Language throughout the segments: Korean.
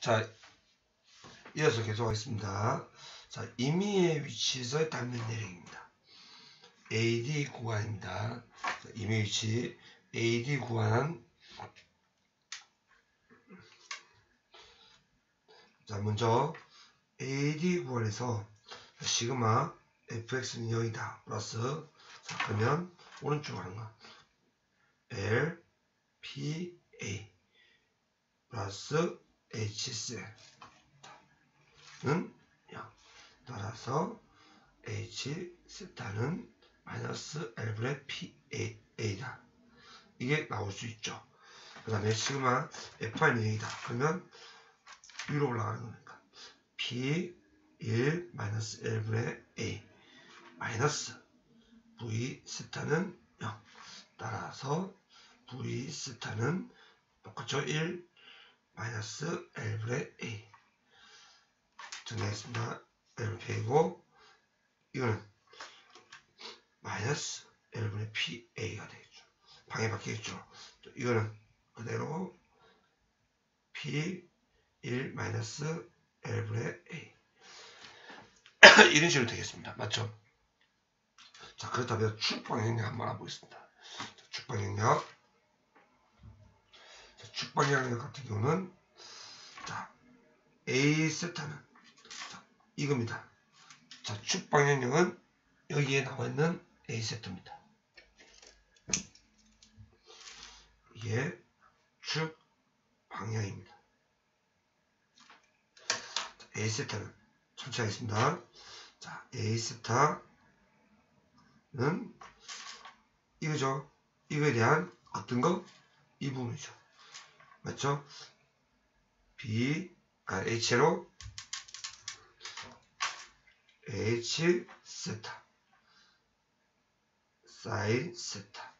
자, 이어서 계속하겠습니다. 자, 임의에 위치해서 담면 내력입니다. AD 구간입니다. 자, 임의 위치 AD 구간. 자, 먼저 AD 구간에서 시그마 fx는 0이다. 플러스. 자, 그러면 오른쪽으로 하는 거. L, P, A. 플러스 H세타는 0. 따라서 H세타는 마이너스 L분의 PA다. 이게 나올 수 있죠. 그 다음에 시그마 F는 0이다. 그러면 위로 올라가는 거니까. P, 1, 마이너스 L분의 A. 마이너스 V세타는 0. 따라서 V세타는 똑같죠. 1, 마이너스 L분의 A. 정리하겠습니다. L분의 A고, 이거는 마이너스 L분의 PA가 되겠죠. 방에 바뀌겠죠. 또 이거는 그대로 P1 마이너스 L분의 A. 이런 식으로 되겠습니다. 맞죠? 자, 그렇다면 축방향력 한번 알아보겠습니다. 축방향력. 축방향력 같은 경우는, 자, A세타는, 자, 이겁니다. 자, 축방향력은 여기에 나와있는 A세타입니다. 이게 축방향입니다. A세타는, 천천히 하겠습니다. 자, A세타는 이거죠. 이거에 대한 어떤 거? 이 부분이죠. 맞죠? H로 H 세타 사인 세타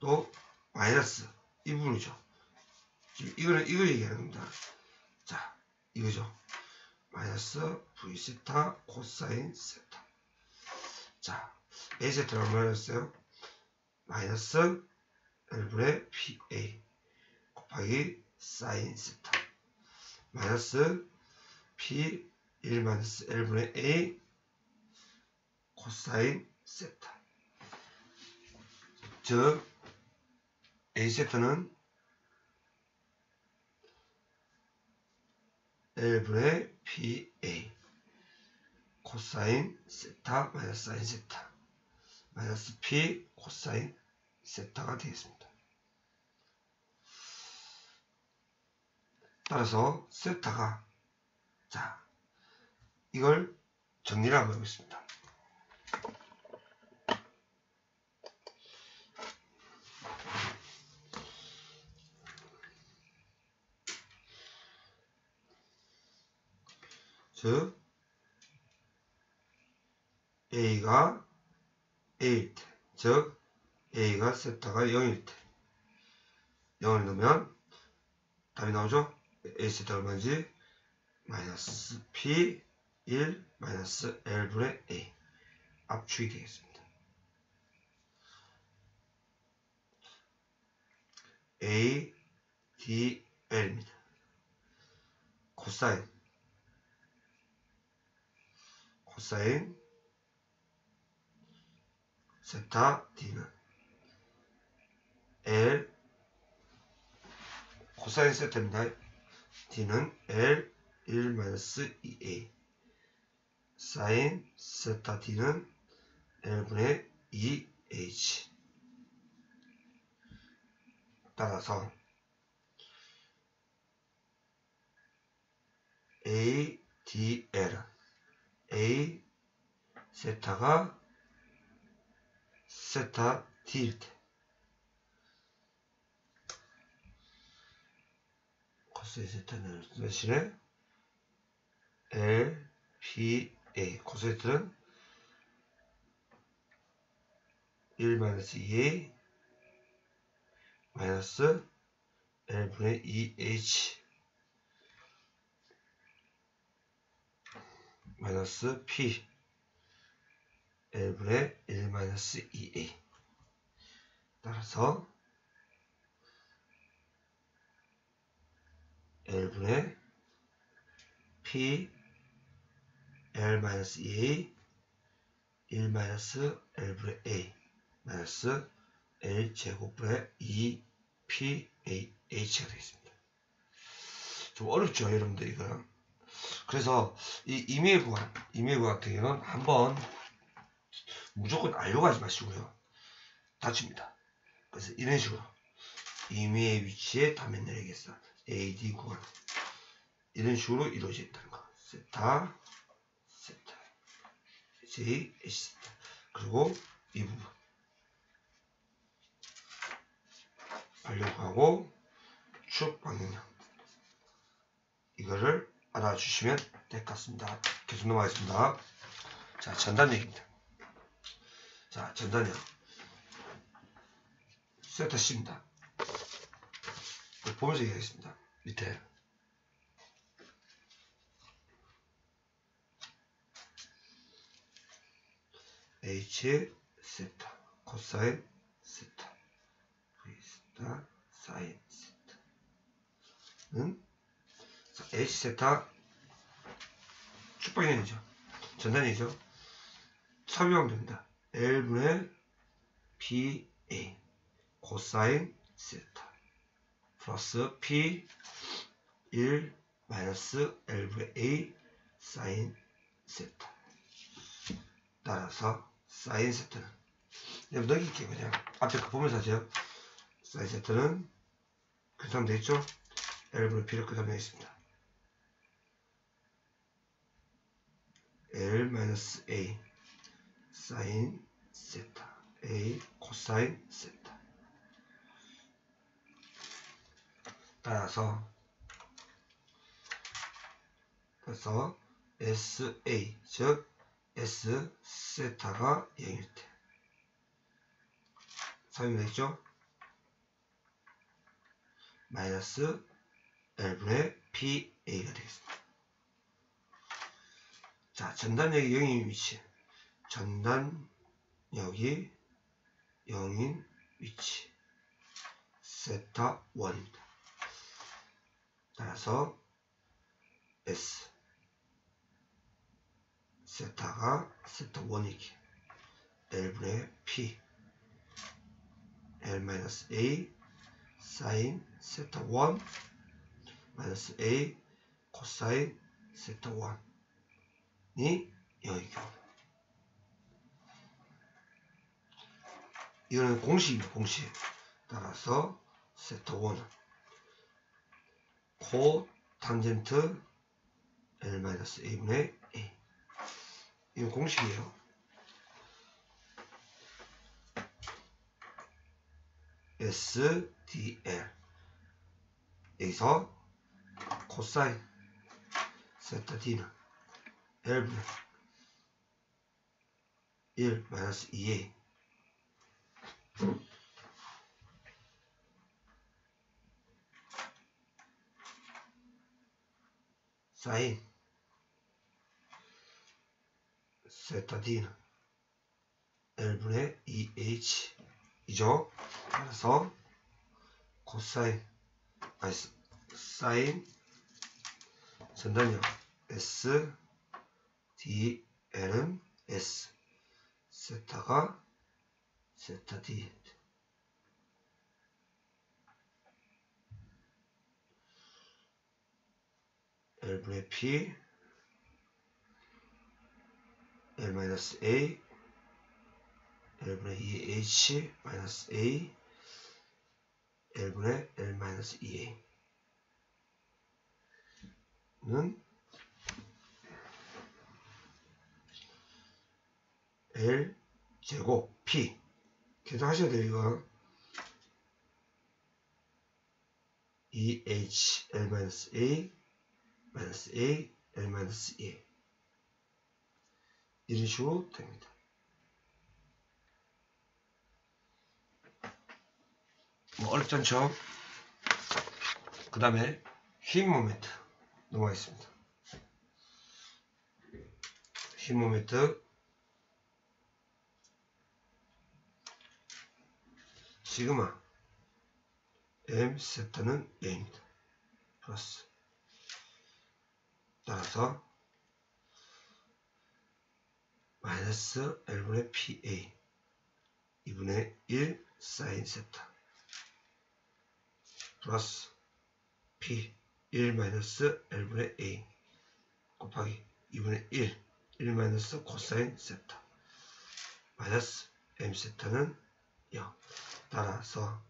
또 마이너스 이 부분이죠. 지금 이거는 이거 얘기하는 겁니다. 자, 이거죠. 마이너스 V 세타 코사인 세타. 자, A 세타가 얼마였어요? 마이너스 L분의 PA 곱하기 사인 세타 마이너스 P1 마이너스 L분의 A 코사인 세타. 즉 A세타는 L분의 PA 코사인 세타 마이너스 사인 세타 마이너스 P 코사인 세타가 되겠습니다. 따라서 세타가, 자, 이걸 정리를 한번 해보겠습니다. 즉 A가 A일 때, 즉 A가 세타가 0일 때 0을 넣으면 답이 나오죠? A세타 얼마인지? 마이너스 P1 마이너스 L분의 A 압축이 되겠습니다. A, D, L입니다. 코사인 세타 D는 L 코사인 세타입니다. D는 L1 마이너스 2A 사인 세타 D는 L분의 2H. 따라서 ADL은 A 세타가 세타 D일 때 코사인 세타는 대신에 L, P, A 코사인은 1-2A 마이너스 L분의 2H 마이너스 P L분의 1-2A. 따라서 L분의 P L-E 1-L분의 A 마이너스 L제곱분의 2PAH가 되겠습니다. 좀 어렵죠 여러분들 이거. 그래서 이 이메일 구간 같은 경우는 한번 무조건 알려고 하지 마시고요. 다칩니다. 그래서 이런 식으로 이메일 위치에 담에 내리겠어. AD 구간 이런 식으로 이루어져 있다는 거. 세타 세타 J H 세타 그리고 이 부분 반력하고 축 방향 이거를 알아주시면 될 것 같습니다. 계속 넘어가겠습니다. 자, 전단력입니다. 자, 전단력 세타 C입니다. 보면서 얘기하겠습니다. 밑에 H 세타 코사인 세타 V 세타 사인 세타 는 H세타 축방향이죠. 전단이죠. 섭외하면 됩니다. L분의 PA 코사인 세타 플러스 P 1 마이너스 L분의 A 사인 세타 따라서 사인 세타는 그냥 넘길게요. 그냥 앞에 그 보면서 하죠. 사인 세타는 그다음 되어있죠. L분의 P를 그다음 되어있습니다. L-A 사인 세타 A 코사인 세타 따라서 그래서 SA 즉 S 세타가 0일 때 3이 되겠죠? 마이너스 L분의 PA가 되겠습니다. 자, 전단력이 0인 위치. 전단력이 0인 위치. 세타 1입니다. 따라서 S. 세타가 세타 1이기. L분의 P. L-A 사인 세타 1 마이너스 A 코사인 세타 1. 이 여기가 이거는 공식입니다. 공식 따라서 세타 1은 코 탄젠트 L-A분의 A 이건 공식이에요. SDL 여기서 코사인 세타 D는 L분의 1 마이너스 2a 사인 세타 d는 L분의 2h 이죠. 따라서 코사인 마이너스 사인 전단력 s D, L은 S, 세타가 세타 D. L분의 P, L-A, L분의 2H-A, L분의 L-2A는 L 제곱 P 계산하셔야 돼요. 이거 2H L-A 마이너스 A L-2 이런 식으로 됩니다. 뭐 어렵지 않죠? 그 다음에 힘 모멘트 넘어가겠습니다. 힘 모멘트 시그마 M 세타는 0입니다. 플러스 따라서 마이너스 L분의 PA 2분의 1 사인 세타 플러스 P 1 마이너스 L분의 A 곱하기 2분의 1 마이너스 코사인 세타 마이너스 M 세타는 0. 따라서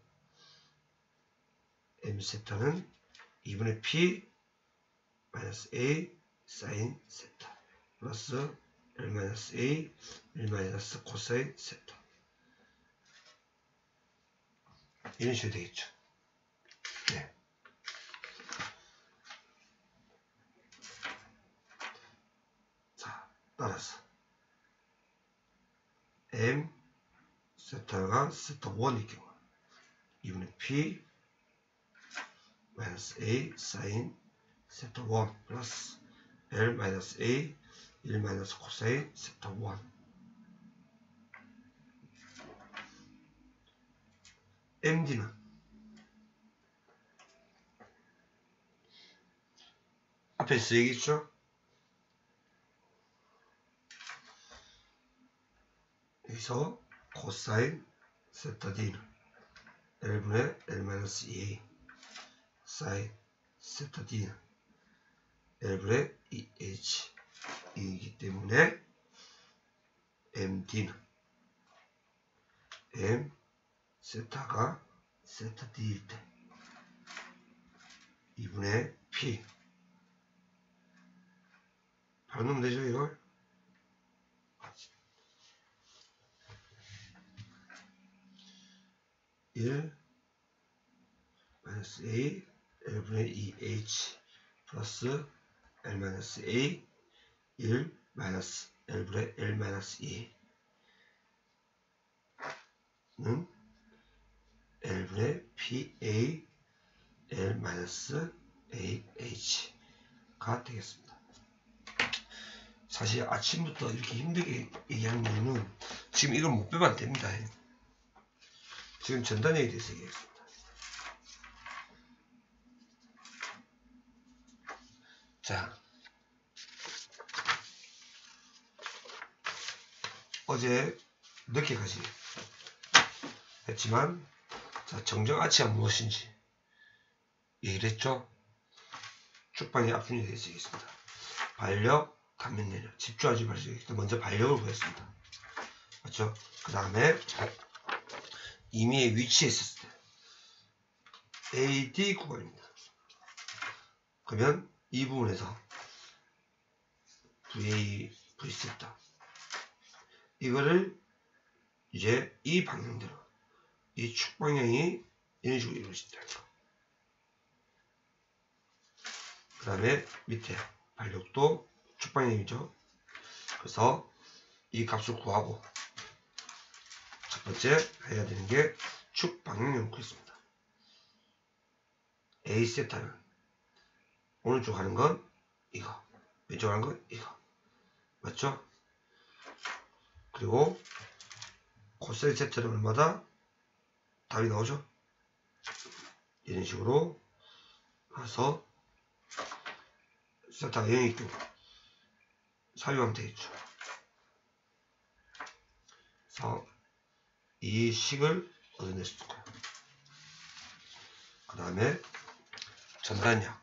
M 세타는 2분의 P 마이너스 A 사인 세타 플러스 L 마이너스 A 1 마이너스 코사인 세타. 이런 식으로 되겠죠. 네. 자, 따라서 M 세타가 세타 1일 경우 2분의 P 마이너스 A 사인 세타 1 플러스 L 마이너스 A 1 마이너스 코사인 세타 1. MD는 앞에 쓰이겠죠? 여기서 코사인 세타 D는 L분의 L-2A 사인 세타 D는 L분의 2H 이기 때문에 MD는 M 세타가 세타 D일 때 2분의 P 바로 넣으면 되죠. 이걸 마이너스 A L분의 2H 플러스 L 마이너스 A 1 마이너스 L분의 L 마이너스 2는 L분의 PA L-AH가 되겠습니다. 사실 아침부터 이렇게 힘들게 얘기하는 이유는 지금 이걸 못 빼면 안됩니다. 지금 전단에 대해서 얘기했습니다. 자, 어제 늦게까지 했지만 자, 정정아치가 무엇인지 얘기를 했죠. 쭉방에 앞순위 되어있습니다. 반력, 단면내력, 집중하지 마시고 일단 먼저 반력을 보였습니다. 맞죠? 그 다음에 임의의 위치에 있었을 때 AD 구간입니다. 그러면 이 부분에서 VA, V세타 이거를 이제 이 방향대로 이 축방향이 이런 식으로 이루어진다는 거. 그 다음에 밑에 반력도 축방향이죠. 그래서 이 값을 구하고 첫 번째 해야 되는 게 축방향을 구했습니다. A 세타는 오른쪽 하는 건 이거, 왼쪽 하는 건 이거. 맞죠? 그리고 코사인 세타는 얼마다? 답이 나오죠? 이런 식으로 해서 세타가 0일 경우 사용하면 되겠죠. 그래서 이 식을 얻어낼 수 있고요. 그 다음에 전단량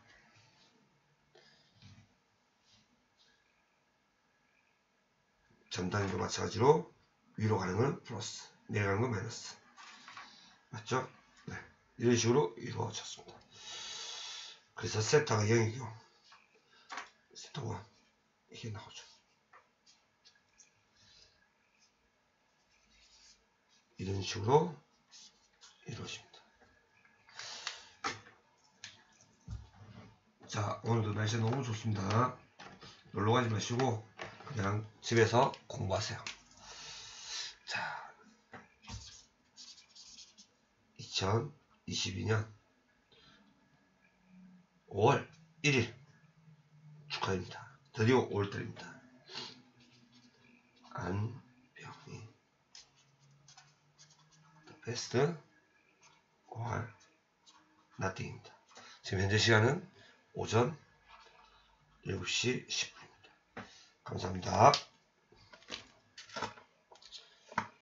전단량도 마찬가지로 위로 가는 건 플러스 내려가는 건 마이너스. 맞죠? 네. 이런 식으로 이루어졌습니다. 그래서 세타가 0일 경우 세타 1 이게 나오죠. 이런 식으로 이루어집니다. 자, 오늘도 날씨 너무 좋습니다. 놀러 가지 마시고 그냥 집에서 공부하세요. 자. 2022년 5월 1일 축하드립니다. 드디어 5월달입니다. 안병이 The best 5월 nothing입니다. 지금 현재 시간은 오전 7시 10분입니다. 감사합니다.